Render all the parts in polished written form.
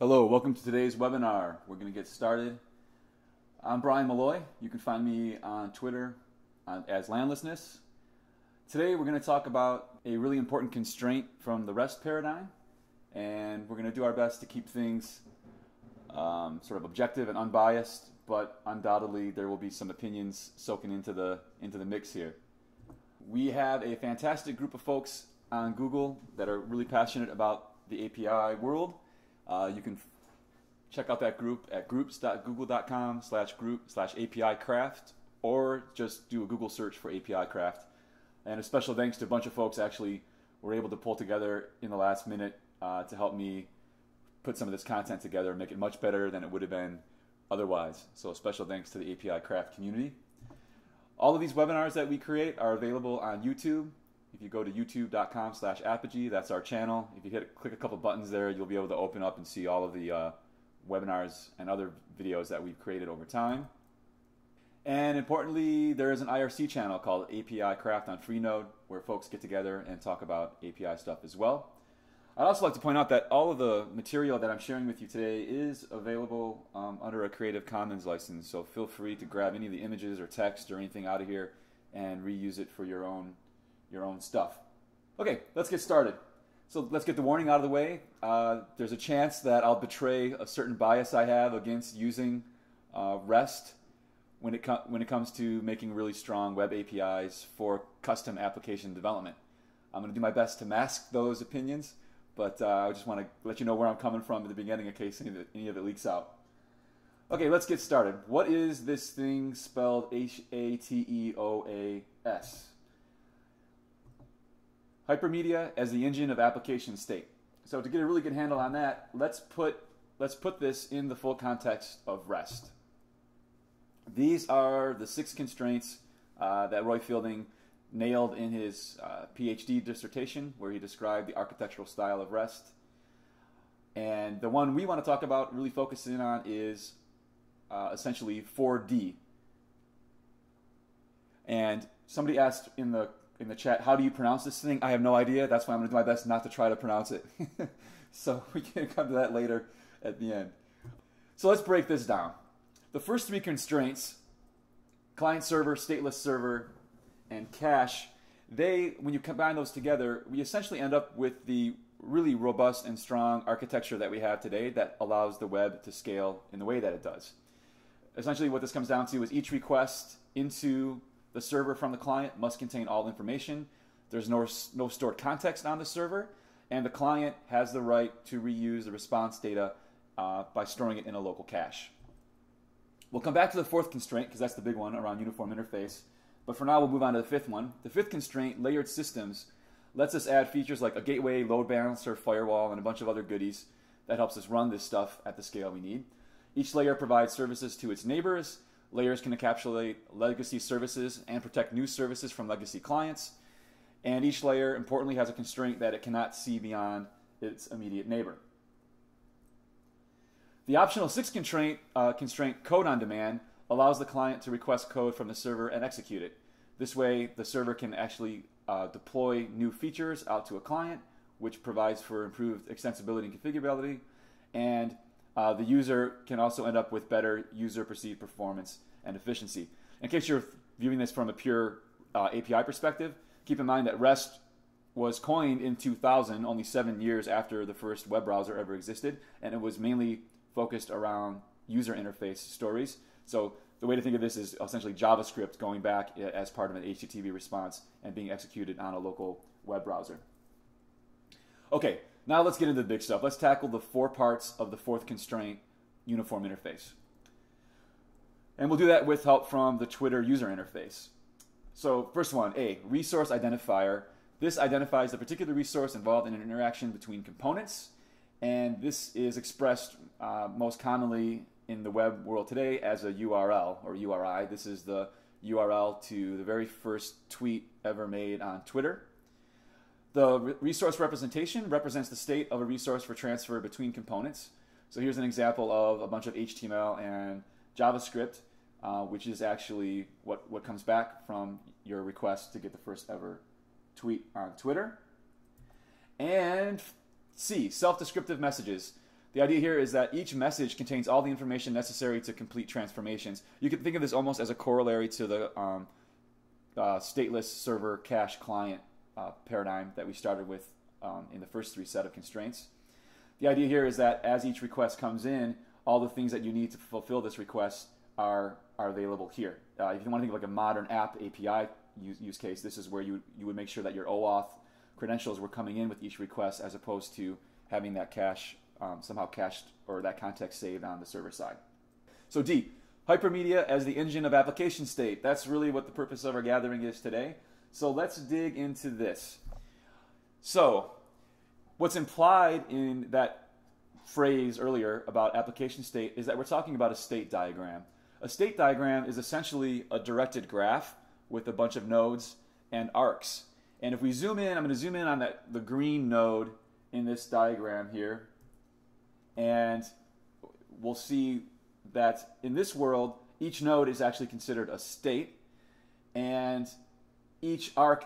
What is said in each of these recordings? Hello, welcome to today's webinar. We're going to get started. I'm Brian Malloy. You can find me on Twitter as Landlessness. Today we're going to talk about a really important constraint from the REST paradigm, and we're going to do our best to keep things sort of objective and unbiased, but undoubtedly there will be some opinions soaking into the mix here. We have a fantastic group of folks on Google that are really passionate about the API world. You can check out that group at groups.google.com/group/API craft, or just do a Google search for API craft. And a special thanks to a bunch of folks actually were able to pull together in the last minute to help me put some of this content together and make it much better than it would have been otherwise. So a special thanks to the API craft community. All of these webinars that we create are available on YouTube. If you go to youtube.com/Apigee, that's our channel. If you click a couple buttons there, you'll be able to open up and see all of the webinars and other videos that we've created over time. And importantly, there is an IRC channel called API Craft on Freenode where folks get together and talk about API stuff as well. I'd also like to point out that all of the material that I'm sharing with you today is available under a Creative Commons license, so feel free to grab any of the images or text or anything out of here and reuse it for your own stuff. Okay, let's get started. So let's get the warning out of the way. There's a chance that I'll betray a certain bias I have against using REST when it comes to making really strong web APIs for custom application development. I'm going to do my best to mask those opinions, but I just want to let you know where I'm coming from at the beginning in case any of it leaks out. Okay, let's get started. What is this thing spelled HATEOAS? Hypermedia as the engine of application state. So to get a really good handle on that, let's put this in the full context of REST. These are the 6 constraints that Roy Fielding nailed in his PhD dissertation, where he described the architectural style of REST. And the one we want to talk about, really focus in on, is essentially 4D. And somebody asked in the chat, how do you pronounce this thing? I have no idea. That's why I'm going to do my best not to try to pronounce it. So we can come to that later at the end. So let's break this down. The first 3 constraints, client server, stateless server, and cache, when you combine those together, we essentially end up with the really robust and strong architecture that we have today that allows the web to scale in the way that it does. Essentially what this comes down to is each request into the server from the client must contain all information. There's no stored context on the server, and the client has the right to reuse the response data by storing it in a local cache. We'll come back to the 4th constraint because that's the big one around uniform interface, but for now we'll move on to the 5th one. The 5th constraint, layered systems, lets us add features like a gateway, load balancer, firewall, and a bunch of other goodies that helps us run this stuff at the scale we need. Each layer provides services to its neighbors. Layers can encapsulate legacy services and protect new services from legacy clients. And each layer, importantly, has a constraint that it cannot see beyond its immediate neighbor. The optional 6th constraint, code on demand, allows the client to request code from the server and execute it. This way, the server can actually deploy new features out to a client, which provides for improved extensibility and configurability. And the user can also end up with better user-perceived performance and efficiency. In case you're viewing this from a pure API perspective, keep in mind that REST was coined in 2000, only 7 years after the first web browser ever existed, and it was mainly focused around user interface stories. So the way to think of this is essentially JavaScript going back as part of an HTTP response and being executed on a local web browser. Okay. Now let's get into the big stuff. Let's tackle the 4 parts of the 4th constraint, uniform interface. And we'll do that with help from the Twitter user interface. So first one, A, resource identifier. This identifies the particular resource involved in an interaction between components. And this is expressed most commonly in the web world today as a URL or URI. This is the URL to the very first tweet ever made on Twitter. The resource representation represents the state of a resource for transfer between components. So here's an example of a bunch of HTML and JavaScript, which is actually what comes back from your request to get the first ever tweet on Twitter. And C, self-descriptive messages. The idea here is that each message contains all the information necessary to complete transformations. You can think of this almost as a corollary to the stateless server cache client paradigm that we started with in the first three set of constraints. The idea here is that as each request comes in, all the things that you need to fulfill this request are available here. If you want to think of like a modern app API use case, this is where you would make sure that your OAuth credentials were coming in with each request as opposed to having that cache somehow cached or that context saved on the server side. So D, hypermedia as the engine of application state. That's really what the purpose of our gathering is today. So let's dig into this. So what's implied in that phrase earlier about application state is that we're talking about a state diagram. A state diagram is essentially a directed graph with a bunch of nodes and arcs. And if we zoom in, I'm going to zoom in on the green node in this diagram here. And we'll see that in this world, each node is actually considered a state and each arc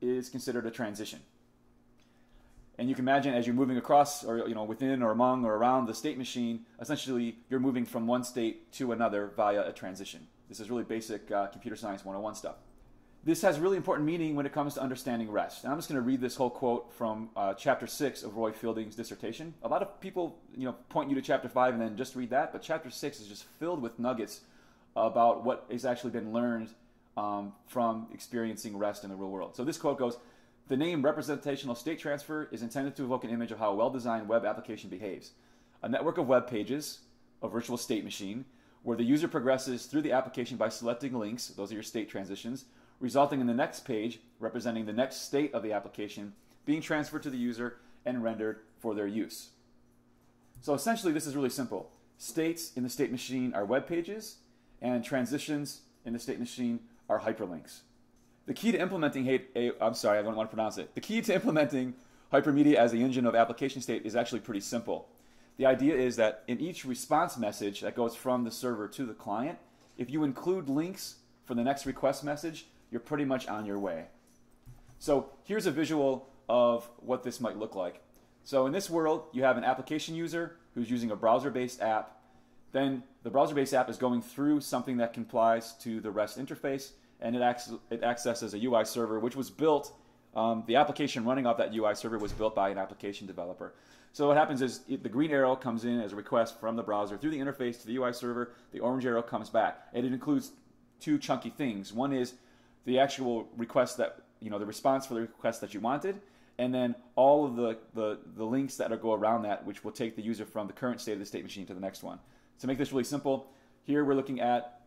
is considered a transition. And you can imagine as you're moving across or within or among or around the state machine, essentially you're moving from one state to another via a transition. This is really basic computer science 101 stuff. This has really important meaning when it comes to understanding REST. And I'm just going to read this whole quote from chapter 6 of Roy Fielding's dissertation. A lot of people point you to chapter 5 and then just read that, but chapter 6 is just filled with nuggets about what has actually been learned from experiencing REST in the real world. So this quote goes, "The name representational state transfer is intended to evoke an image of how a well-designed web application behaves. A network of web pages, a virtual state machine, where the user progresses through the application by selecting links," those are your state transitions, "resulting in the next page, representing the next state of the application, being transferred to the user and rendered for their use." So essentially this is really simple. States in the state machine are web pages, and transitions in the state machine are hyperlinks. The key to implementing The key to implementing hypermedia as the engine of application state is actually pretty simple. The idea is that in each response message that goes from the server to the client, if you include links for the next request message, you're pretty much on your way. So here's a visual of what this might look like. So in this world, you have an application user who's using a browser-based app. Then the browser-based app is going through something that complies to the REST interface, and it accesses a UI server, which was built, the application running off that UI server was built by an application developer. So what happens is the green arrow comes in as a request from the browser through the interface to the UI server, the orange arrow comes back, and it includes two chunky things. One is the actual request that, the response for the request that you wanted, and then all of the links that go around that, which will take the user from the current state of the state machine to the next one. To make this really simple, here we're looking at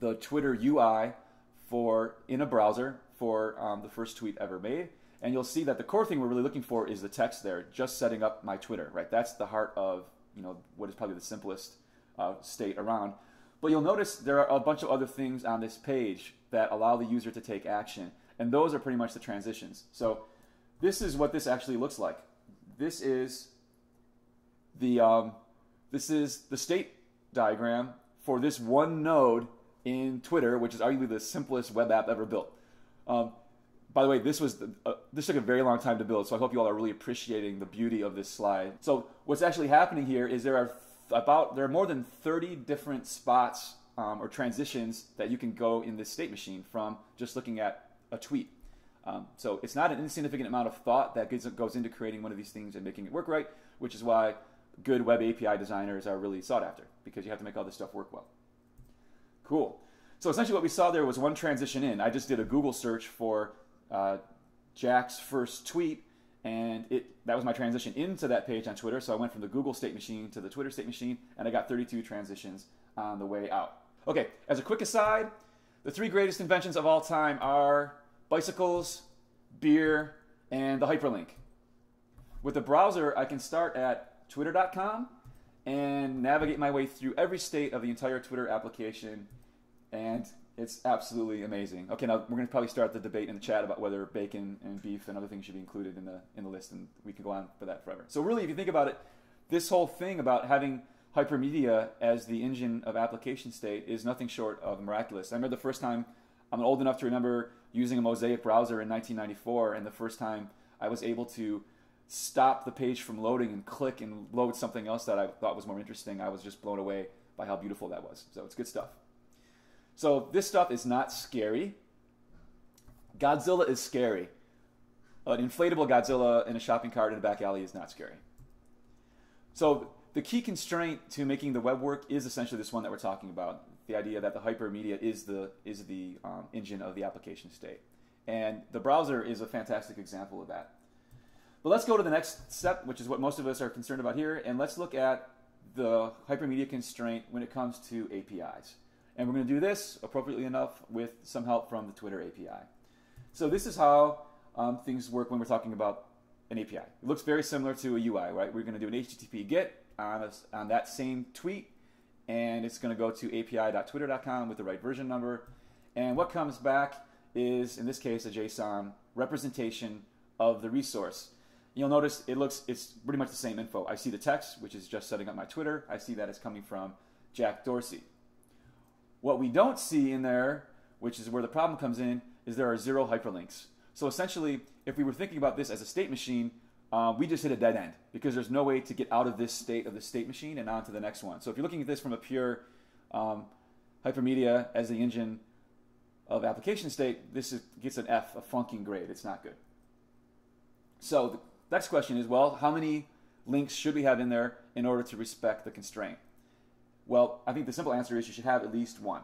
the Twitter UI in a browser for the first tweet ever made. And you'll see that the core thing we're really looking for is the text there, just setting up my Twitter, right? That's the heart of, what is probably the simplest state around. But you'll notice there are a bunch of other things on this page that allow the user to take action. And those are pretty much the transitions. So this is what this actually looks like. This is the state diagram for this one node in Twitter, which is arguably the simplest web app ever built. By the way, this took a very long time to build, so I hope you all are really appreciating the beauty of this slide. So what's actually happening here is there are more than 30 different spots or transitions that you can go in this state machine from just looking at a tweet. So it's not an insignificant amount of thought that goes into creating one of these things and making it work right, which is why good web API designers are really sought after, because you have to make all this stuff work well. Cool. So essentially what we saw there was one transition in. I just did a Google search for Jack's first tweet, and that was my transition into that page on Twitter. So I went from the Google state machine to the Twitter state machine, and I got 32 transitions on the way out. Okay, as a quick aside, the three greatest inventions of all time are bicycles, beer, and the hyperlink. With the browser, I can start at twitter.com and navigate my way through every state of the entire Twitter application, and it's absolutely amazing. Okay, now we're going to probably start the debate in the chat about whether bacon and beef and other things should be included in the list, and we can go on for that forever. So really, if you think about it, this whole thing about having hypermedia as the engine of application state is nothing short of miraculous. I remember the first time, I'm old enough to remember using a Mosaic browser in 1994, and the first time I was able to stop the page from loading and click and load something else that I thought was more interesting. I was just blown away by how beautiful that was. So it's good stuff. So this stuff is not scary. Godzilla is scary. An inflatable Godzilla in a shopping cart in a back alley is not scary. So the key constraint to making the web work is essentially this one that we're talking about, the idea that the hypermedia is the engine of the application state. And the browser is a fantastic example of that. But let's go to the next step, which is what most of us are concerned about here, and let's look at the hypermedia constraint when it comes to APIs. And we're going to do this, appropriately enough, with some help from the Twitter API. So this is how things work when we're talking about an API. It looks very similar to a UI, right? We're going to do an HTTP GET on that same tweet, and it's going to go to api.twitter.com with the right version number. And what comes back is, in this case, a JSON representation of the resource. You'll notice it's pretty much the same info. I see the text, which is just setting up my Twitter. I see that it's coming from Jack Dorsey. What we don't see in there, which is where the problem comes in, is there are zero hyperlinks. So essentially, if we were thinking about this as a state machine, we just hit a dead end because there's no way to get out of this state of the state machine and on to the next one. So if you're looking at this from a pure hypermedia as the engine of application state, this gets an F, a funking grade. It's not good. So the next question is, well, how many links should we have in there in order to respect the constraint? Well, I think the simple answer is you should have at least one.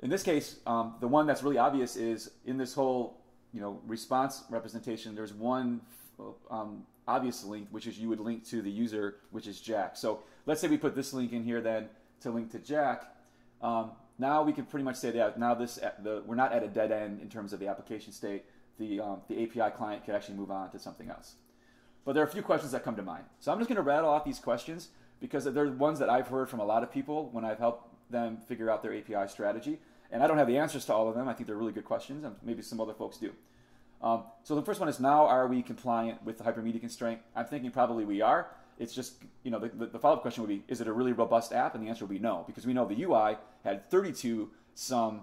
In this case, the one that's really obvious is in this whole response representation, there's one obvious link, which is you would link to the user, which is Jack. So let's say we put this link in here then to link to Jack. Now we can pretty much say that now we're not at a dead end in terms of the application state. The API client could actually move on to something else. But there are a few questions that come to mind. So I'm just going to rattle off these questions, because they're ones that I've heard from a lot of people when I've helped them figure out their API strategy. And I don't have the answers to all of them. I think they're really good questions, and maybe some other folks do. So the first one is, now are we compliant with the hypermedia constraint? I'm thinking probably we are. It's just, the follow-up question would be, is it a really robust app? And the answer would be no, because we know the UI had 32 some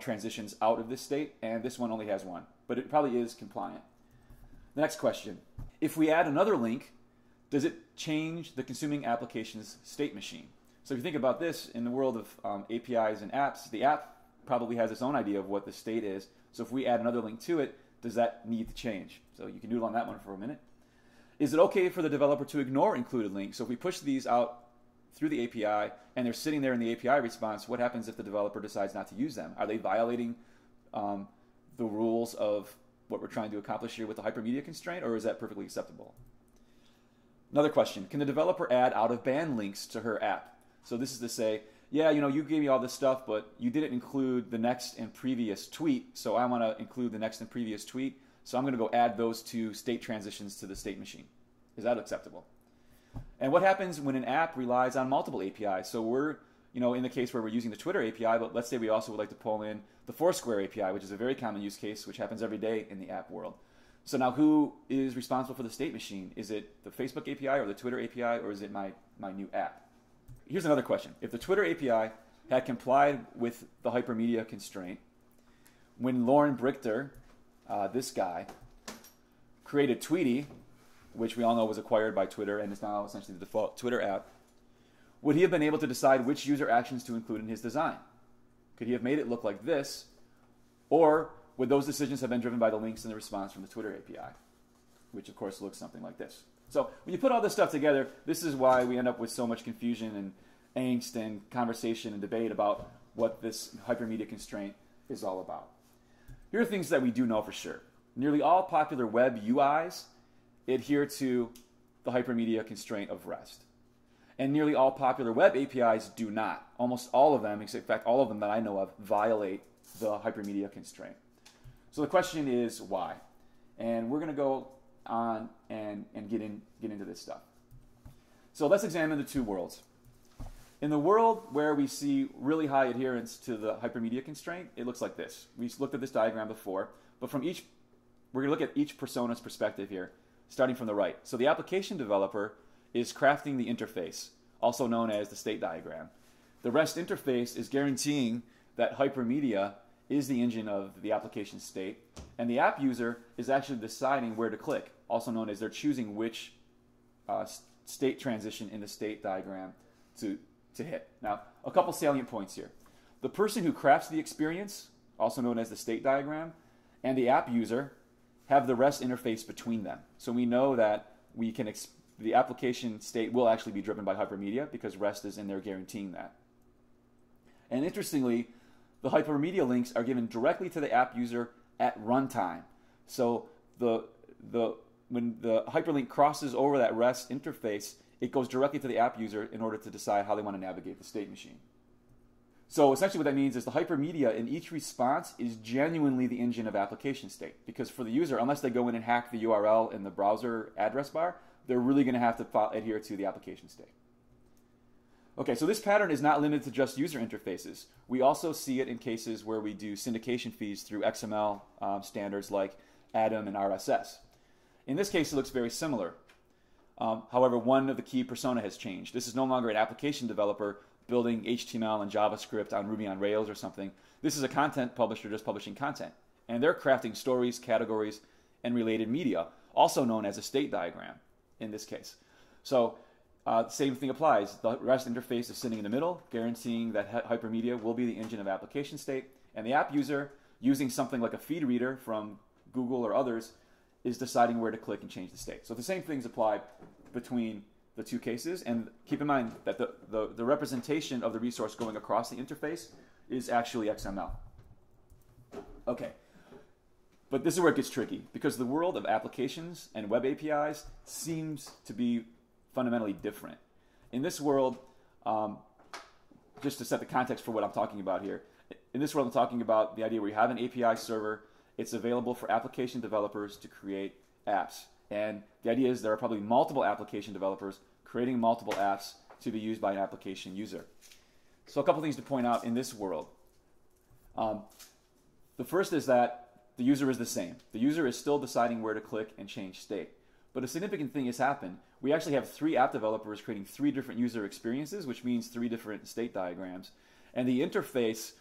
transitions out of this state, and this one only has one. But it probably is compliant. The next question, if we add another link, does it change the consuming application's state machine? So if you think about this in the world of APIs and apps, the app probably has its own idea of what the state is. So if we add another link to it, does that need to change? So you can noodle on that one for a minute. Is it okay for the developer to ignore included links? So if we push these out through the API and they're sitting there in the API response, what happens if the developer decides not to use them? Are they violating the rules of what we're trying to accomplish here with the hypermedia constraint, or is that perfectly acceptable? Another question, can the developer add out-of-band links to her app? So this is to say, yeah, you gave me all this stuff, but you didn't include the next and previous tweet, so I want to include the next and previous tweet, so I'm going to go add those two state transitions to the state machine. Is that acceptable? And what happens when an app relies on multiple APIs? So we're in the case where we're using the Twitter API, but let's say we also would like to pull in the Foursquare API, which is a very common use case, which happens every day in the app world. So now who is responsible for the state machine? Is it the Facebook API or the Twitter API, or is it my new app? Here's another question. If the Twitter API had complied with the hypermedia constraint, when Lauren Brichter, this guy, created Tweetie, which we all know was acquired by Twitter and is now essentially the default Twitter app, would he have been able to decide which user actions to include in his design? Could he have made it look like this? Or would those decisions have been driven by the links and the response from the Twitter API, which of course looks something like this? So when you put all this stuff together, this is why we end up with so much confusion and angst and conversation and debate about what this hypermedia constraint is all about. Here are things that we do know for sure. Nearly all popular web UIs adhere to the hypermedia constraint of REST. And nearly all popular web APIs do not. Almost all of them, except in fact all of them that I know of, violate the hypermedia constraint. So the question is why? And we're going to go on and get into this stuff. So let's examine the two worlds. In the world where we see really high adherence to the hypermedia constraint, it looks like this. We looked at this diagram before, but we're going to look at each persona's perspective here, starting from the right. So the application developer is crafting the interface, also known as the state diagram. The REST interface is guaranteeing that hypermedia is the engine of the application state, and the app user is actually deciding where to click, also known as they're choosing which state transition in the state diagram to hit. Now, a couple salient points here. The person who crafts the experience, also known as the state diagram, and the app user have the REST interface between them. So we know that we can the application state will actually be driven by hypermedia because REST is in there guaranteeing that. And interestingly, the hypermedia links are given directly to the app user at runtime. So when the hyperlink crosses over that REST interface, it goes directly to the app user in order to decide how they want to navigate the state machine. So essentially what that means is the hypermedia in each response is genuinely the engine of application state. Because for the user, unless they go in and hack the URL in the browser address bar, they're really going to have to adhere to the application state. Okay, so this pattern is not limited to just user interfaces. We also see it in cases where we do syndication feeds through XML standards like ADAM and RSS. In this case, it looks very similar. However, one of the key persona has changed. This is no longer an application developer building HTML and JavaScript on Ruby on Rails or something. This is a content publisher just publishing content. And they're crafting stories, categories, and related media, also known as a state diagram in this case. So same thing applies. The REST interface is sitting in the middle, guaranteeing that hypermedia will be the engine of application state. And the app user, using something like a feed reader from Google or others, is deciding where to click and change the state. So the same things apply between the two cases. And keep in mind that the representation of the resource going across the interface is actually XML. Okay. But this is where it gets tricky, because the world of applications and web APIs seems to be fundamentally different. In this world, just to set the context for what I'm talking about here, in this world I'm talking about the idea where you have an API server. It's available for application developers to create apps. And the idea is there are probably multiple application developers creating multiple apps to be used by an application user. So a couple things to point out in this world. The first is that the user is the same. The user is still deciding where to click and change state. But a significant thing has happened. We actually have three app developers creating three different user experiences, which means three different state diagrams. And the interface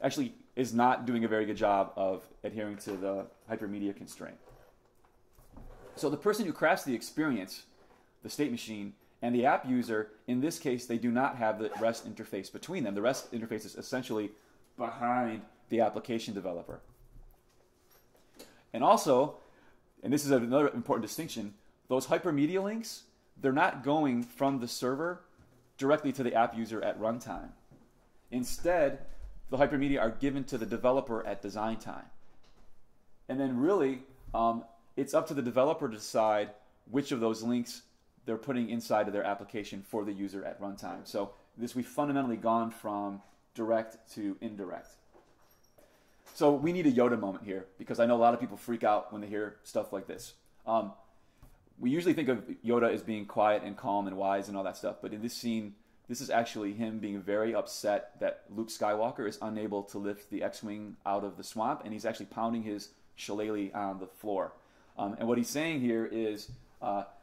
actually is not doing a very good job of adhering to the hypermedia constraint. So the person who crafts the experience, the state machine, and the app user, in this case, they do not have the REST interface between them. The REST interface is essentially behind the application developer. And also, and this is another important distinction, those hypermedia links, they're not going from the server directly to the app user at runtime. Instead, the hypermedia are given to the developer at design time. And then really, it's up to the developer to decide which of those links they're putting inside of their application for the user at runtime. So this, we've fundamentally gone from direct to indirect. So we need a Yoda moment here, because I know a lot of people freak out when they hear stuff like this. We usually think of Yoda as being quiet and calm and wise and all that stuff, but in this scene, this is actually him being very upset that Luke Skywalker is unable to lift the X-Wing out of the swamp, and he's actually pounding his shillelagh on the floor. And what he's saying here is,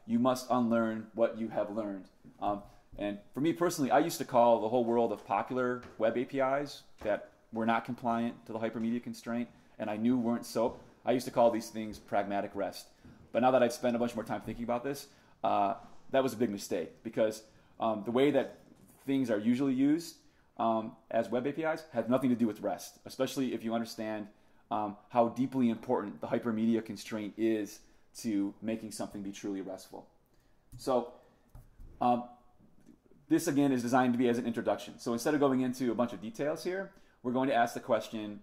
you must unlearn what you have learned. And for me personally, I used to call the whole world of popular web APIs that were not compliant to the hypermedia constraint, and I knew weren't SOAP. I used to call these things pragmatic REST. But now that I've spent a bunch more time thinking about this, that was a big mistake, because the way that things are usually used as web APIs have nothing to do with REST, especially if you understand how deeply important the hypermedia constraint is to making something be truly RESTful. So this, again, is designed to be as an introduction. So instead of going into a bunch of details here, we're going to ask the question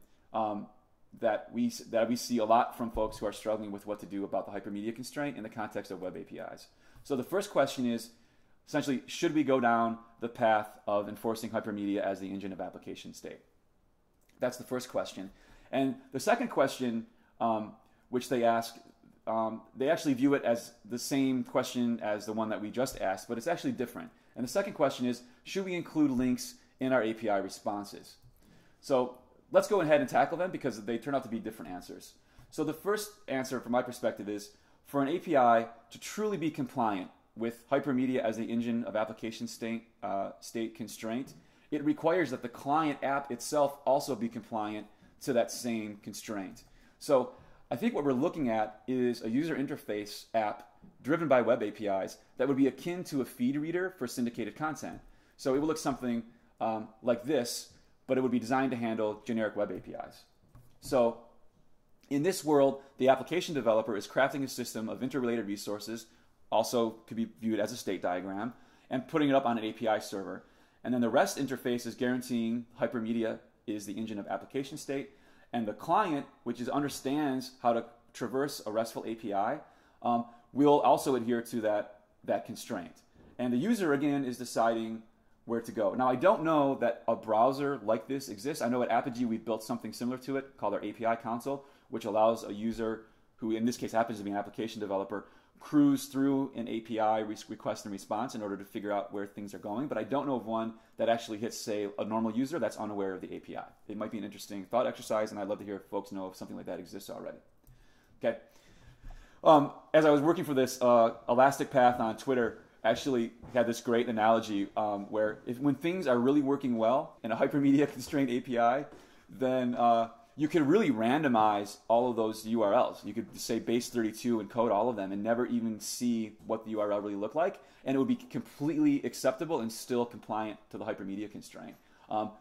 that we see a lot from folks who are struggling with what to do about the hypermedia constraint in the context of web APIs. So the first question is, essentially, should we go down the path of enforcing hypermedia as the engine of application state? That's the first question. And the second question, which they ask, they actually view it as the same question as the one that we just asked, but it's actually different. And the second question is, should we include links in our API responses? So let's go ahead and tackle them, because they turn out to be different answers. So the first answer from my perspective is, for an API to truly be compliant with hypermedia as the engine of application state constraint, it requires that the client app itself also be compliant to that same constraint. So I think what we're looking at is a user interface app driven by web APIs that would be akin to a feed reader for syndicated content. So it will look something like this, but it would be designed to handle generic web APIs. So in this world, the application developer is crafting a system of interrelated resources, also could be viewed as a state diagram, and putting it up on an API server. And then the REST interface is guaranteeing hypermedia is the engine of application state. And the client, which is understands how to traverse a RESTful API, will also adhere to that constraint. And the user, again, is deciding where to go. Now, I don't know that a browser like this exists. I know at Apigee we've built something similar to it called our API console, which allows a user, who in this case happens to be an application developer, cruise through an API request and response in order to figure out where things are going. But I don't know of one that actually hits, say, a normal user that's unaware of the API. It might be an interesting thought exercise, and I'd love to hear if folks know if something like that exists already. Okay. As I was working for this, Elastic Path on Twitter actually had this great analogy where when things are really working well in a hypermedia constrained API, then you could really randomize all of those URLs. You could say base 32 and code all of them and never even see what the URL really looked like. And it would be completely acceptable and still compliant to the hypermedia constraint.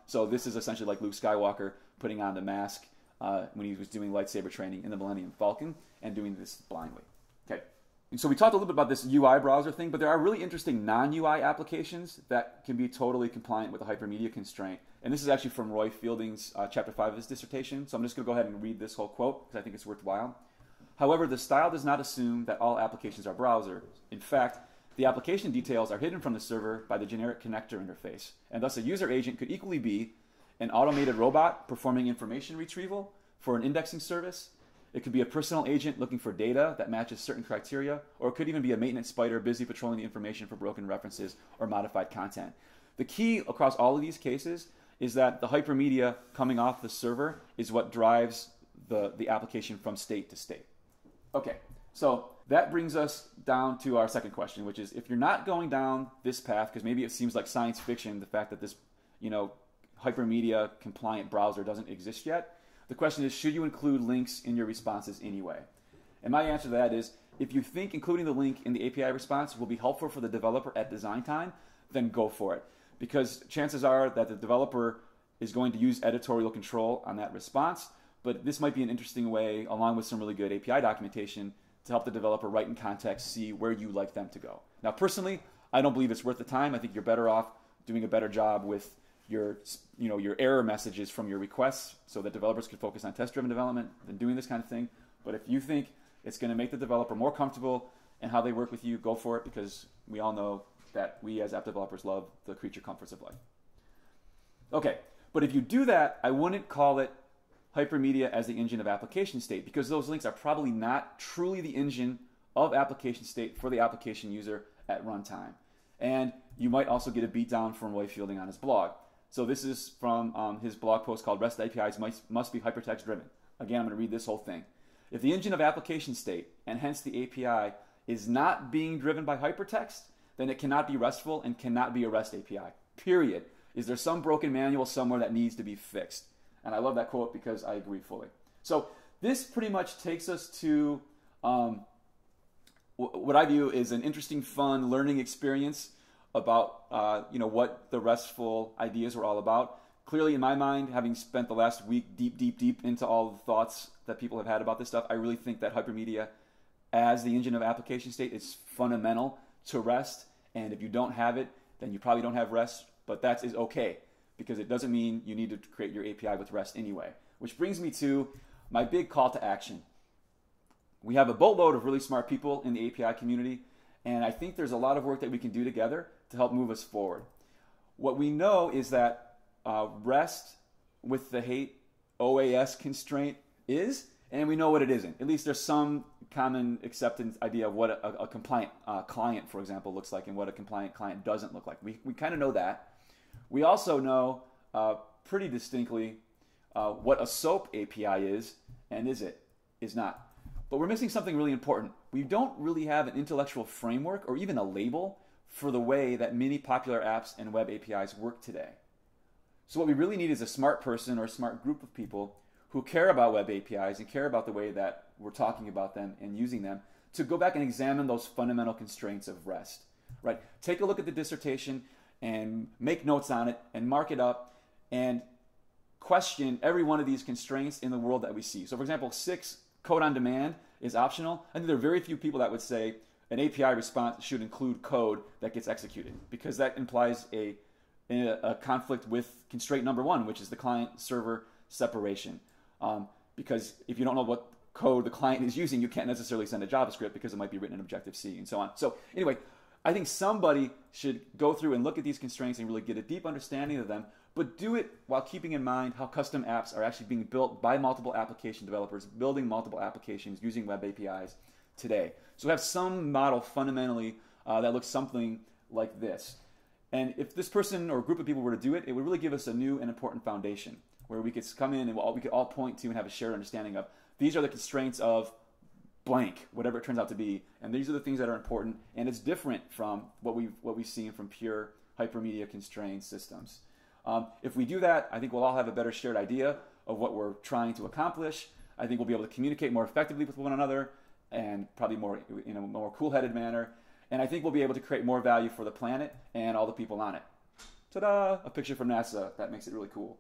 So this is essentially like Luke Skywalker putting on the mask when he was doing lightsaber training in the Millennium Falcon and doing this blindly. Okay. And so we talked a little bit about this UI browser thing, but there are really interesting non-UI applications that can be totally compliant with the hypermedia constraint. And this is actually from Roy Fielding's chapter 5 of his dissertation. So I'm just going to go ahead and read this whole quote because I think it's worthwhile. However, the style does not assume that all applications are browser. In fact, the application details are hidden from the server by the generic connector interface. And thus a user agent could equally be an automated robot performing information retrieval for an indexing service. It could be a personal agent looking for data that matches certain criteria, or it could even be a maintenance spider busy patrolling the information for broken references or modified content. The key across all of these cases is that the hypermedia coming off the server is what drives the application from state to state. Okay, so that brings us down to our second question, which is if you're not going down this path, because maybe it seems like science fiction, the fact that this, you know, hypermedia compliant browser doesn't exist yet, the question is, should you include links in your responses anyway? And my answer to that is, if you think including the link in the API response will be helpful for the developer at design time, then go for it. Because chances are that the developer is going to use editorial control on that response, but this might be an interesting way, along with some really good API documentation, to help the developer write in context, see where you like them to go. Now, personally, I don't believe it's worth the time. I think you're better off doing a better job with your error messages from your requests so that developers can focus on test-driven development than doing this kind of thing. But if you think it's going to make the developer more comfortable in how they work with you, go for it, because we all know that we as app developers love the creature comforts of life. Okay, but if you do that, I wouldn't call it hypermedia as the engine of application state, because those links are probably not truly the engine of application state for the application user at runtime. And you might also get a beatdown from Roy Fielding on his blog. So this is from his blog post called REST APIs must be hypertext driven. Again, I'm going to read this whole thing. If the engine of application state, and hence the API, is not being driven by hypertext, then it cannot be RESTful and cannot be a REST API, period. Is there some broken manual somewhere that needs to be fixed? And I love that quote because I agree fully. So this pretty much takes us to what I view is an interesting, fun learning experience about what the RESTful ideas were all about. Clearly, in my mind, having spent the last week deep into all the thoughts that people have had about this stuff, I really think that hypermedia as the engine of application state is fundamental to REST. And if you don't have it, then you probably don't have REST, but that is okay, because it doesn't mean you need to create your API with REST anyway. Which brings me to my big call to action. We have a boatload of really smart people in the API community, and I think there's a lot of work that we can do together to help move us forward. What we know is that REST with the HATEOAS constraint is, and we know what it isn't. At least there's some common acceptance idea of what a compliant client, for example, looks like and what a compliant client doesn't look like. We kind of know that. We also know pretty distinctly what a SOAP API is and is not. But we're missing something really important. We don't really have an intellectual framework or even a label for the way that many popular apps and web APIs work today. So what we really need is a smart person or a smart group of people who care about web APIs and care about the way that we're talking about them and using them, to go back and examine those fundamental constraints of REST, right? Take a look at the dissertation and make notes on it and mark it up and question every one of these constraints in the world that we see. So for example, 6, code on demand is optional. I think there are very few people that would say an API response should include code that gets executed, because that implies a conflict with constraint number 1, which is the client-server separation. Because if you don't know what code the client is using, you can't necessarily send a JavaScript because it might be written in Objective-C and so on. So anyway, I think somebody should go through and look at these constraints and really get a deep understanding of them, but do it while keeping in mind how custom apps are actually being built by multiple application developers, building multiple applications using web APIs today. So have some model fundamentally that looks something like this. And if this person or group of people were to do it, it would really give us a new and important foundation where we could come in and we could all point to and have a shared understanding of, these are the constraints of blank, whatever it turns out to be, and these are the things that are important, and it's different from what we've seen from pure hypermedia constrained systems. If we do that, I think we'll all have a better shared idea of what we're trying to accomplish. I think we'll be able to communicate more effectively with one another, and probably more in a more cool-headed manner. And I think we'll be able to create more value for the planet and all the people on it. Ta-da! A picture from NASA. That makes it really cool.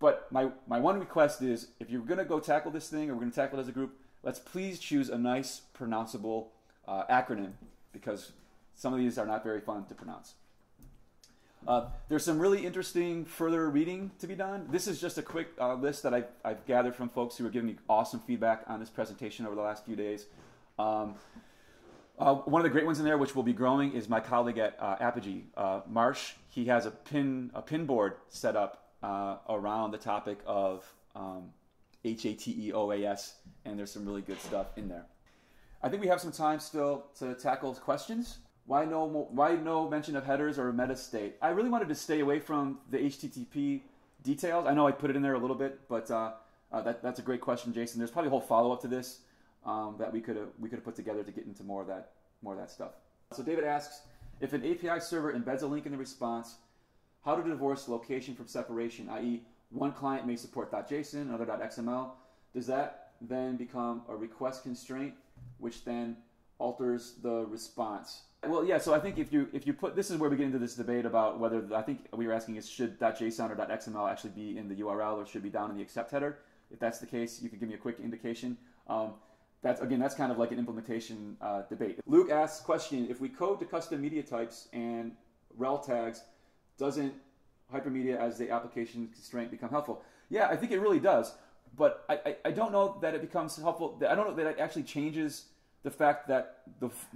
But my one request is, if you're going to go tackle this thing, or we're going to tackle it as a group, let's please choose a nice, pronounceable acronym, because some of these are not very fun to pronounce. There's some really interesting further reading to be done. This is just a quick list that I've gathered from folks who are giving me awesome feedback on this presentation over the last few days. One of the great ones in there, which will be growing, is my colleague at Apigee, Marsh. He has a pin board set up around the topic of HATEOAS, and there's some really good stuff in there. I think we have some time still to tackle questions. Why no mention of headers or meta state? I really wanted to stay away from the HTTP details. I know I put it in there a little bit, but that's a great question, Jason. There's probably a whole follow-up to this that we could have put together to get into more of that stuff. So David asks, if an API server embeds a link in the response, how to divorce location from separation, i.e. one client may support .json, another .xml. Does that then become a request constraint, which then alters the response? Well, yeah, so I think if you put, this is where we get into this debate about whether, I think we were asking, is should .json or .xml actually be in the URL or should be down in the accept header? If that's the case, you could give me a quick indication. That's kind of like an implementation debate. Luke asks, question, if we code to custom media types and rel tags, doesn't hypermedia as the application constraint become helpful? Yeah, I think it really does, but I don't know that it becomes helpful. I don't know that it actually changes the fact that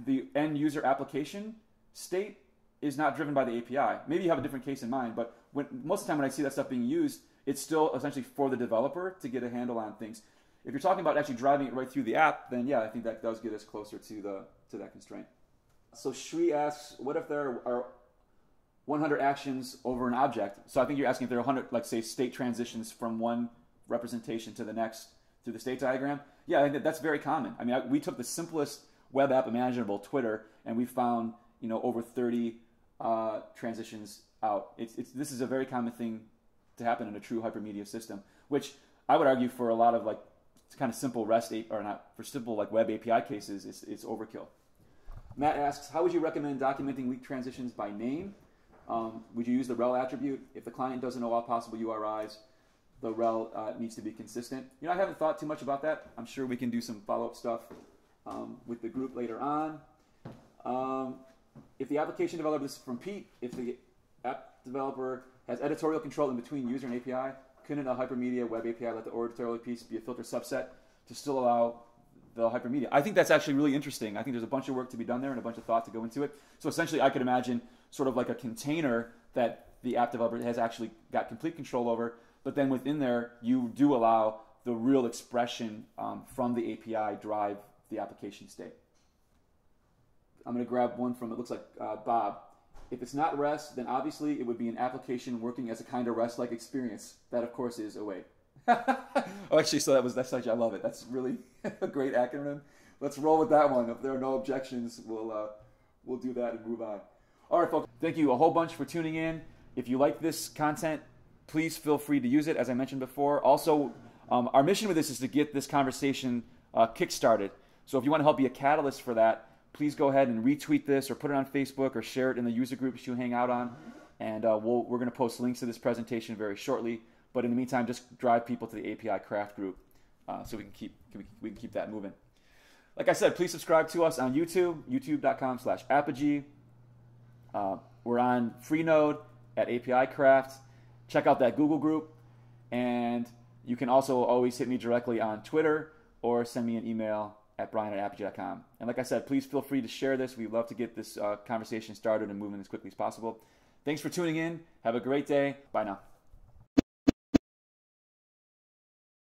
the end user application state is not driven by the API. Maybe you have a different case in mind, but most of the time when I see that stuff being used, it's still essentially for the developer to get a handle on things. If you're talking about actually driving it right through the app, then yeah, I think that does get us closer to that constraint. So Shri asks, what if there are 100 actions over an object? So I think you're asking if there are 100, like say, state transitions from one representation to the next through the state diagram. Yeah, I think that's very common. I mean, we took the simplest web app imaginable, Twitter, and we found, you know, over 30 transitions out. This is a very common thing to happen in a true hypermedia system, which I would argue for a lot of like kind of simple web API cases, it's overkill. Matt asks, how would you recommend documenting weak transitions by name? Would you use the rel attribute? If the client doesn't know all possible URIs, the rel needs to be consistent. You know, I haven't thought too much about that. I'm sure we can do some follow-up stuff with the group later on. If the application developer, this is from Pete, if the app developer has editorial control in between user and API, couldn't a hypermedia web API let the editorial piece be a filter subset to still allow the hypermedia? I think that's actually really interesting. I think there's a bunch of work to be done there and a bunch of thought to go into it. So essentially, I could imagine sort of like a container that the app developer has actually got complete control over, but then within there, you do allow the real expression from the API drive the application state. I'm going to grab one from, it looks like Bob. If it's not REST, then obviously it would be an application working as a kind of REST-like experience. That, of course, is await. Oh, actually, so that's actually, I love it. That's really a great acronym. Let's roll with that one. If there are no objections, we'll do that and move on. All right, folks. Thank you a whole bunch for tuning in. If you like this content, please feel free to use it, as I mentioned before. Also, Our mission with this is to get this conversation kick-started. So if you want to help be a catalyst for that, please go ahead and retweet this or put it on Facebook or share it in the user groups you hang out on. And we're going to post links to this presentation very shortly. But in the meantime, just drive people to the API craft group so we can keep that moving. Like I said, please subscribe to us on YouTube, youtube.com/Apigee. We're on Freenode at API Craft. Check out that Google group. And you can also always hit me directly on Twitter or send me an email at brian@apigee.com. And like I said, please feel free to share this. We'd love to get this conversation started and moving as quickly as possible. Thanks for tuning in. Have a great day. Bye now.